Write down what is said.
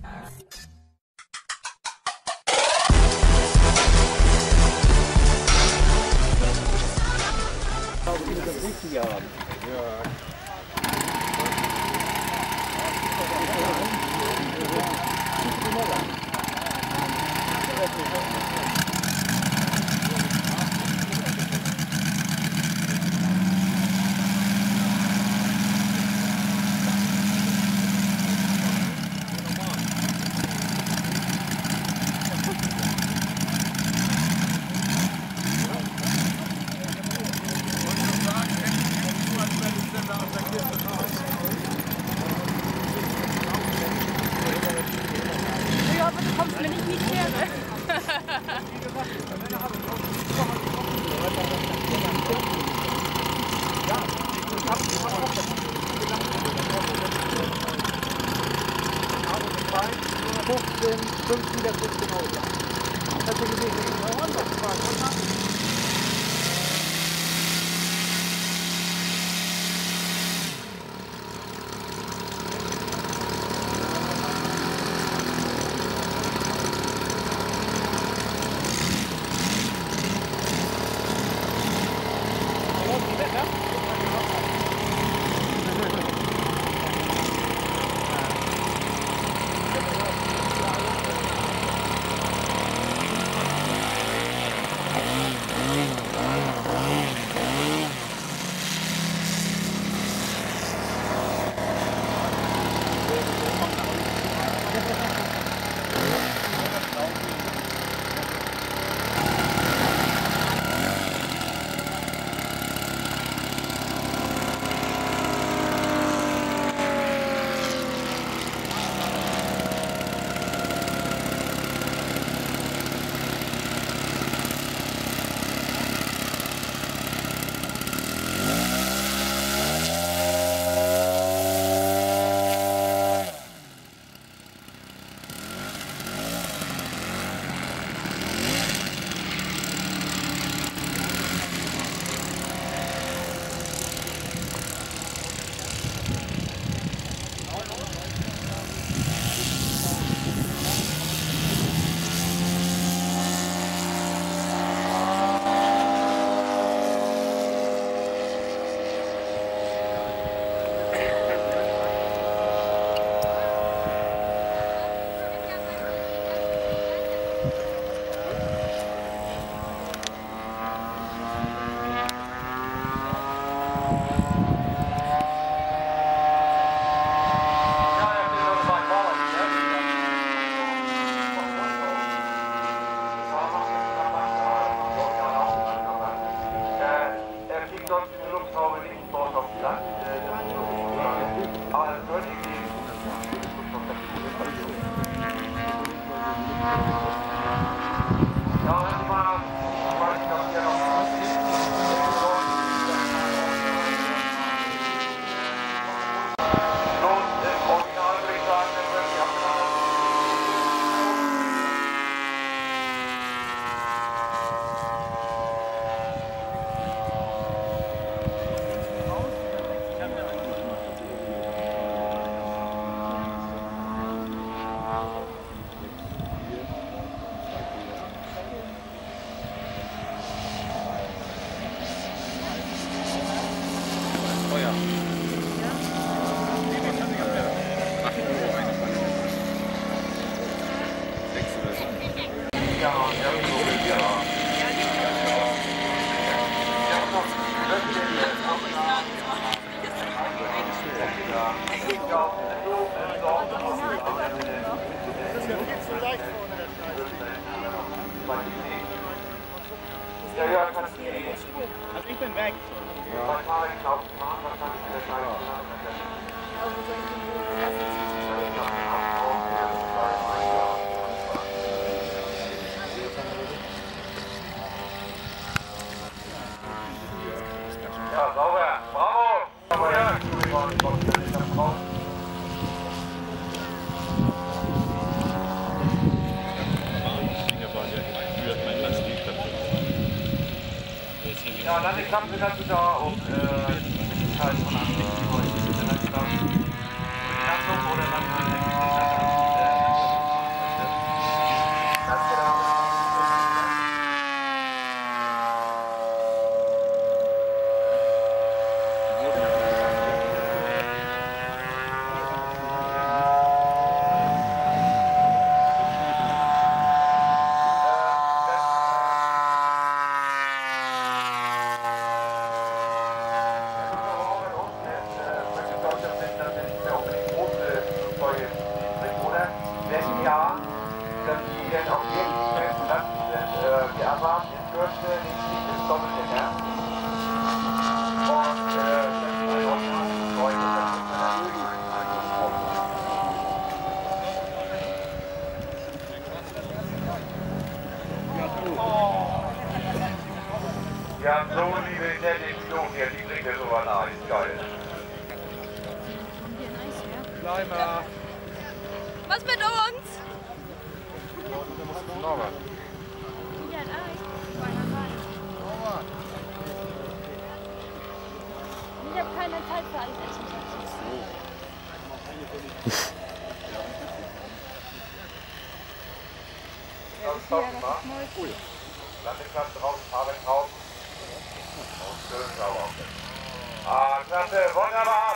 Ja. Ja, so liebe Intention, der niedrige Souverän ist geil. Leimer. Was mit uns? Ich habe keine Zeit für alles. Landeplatz draußen, Fahrwerk draußen. Schön sauber. Ah, klasse, wunderbar!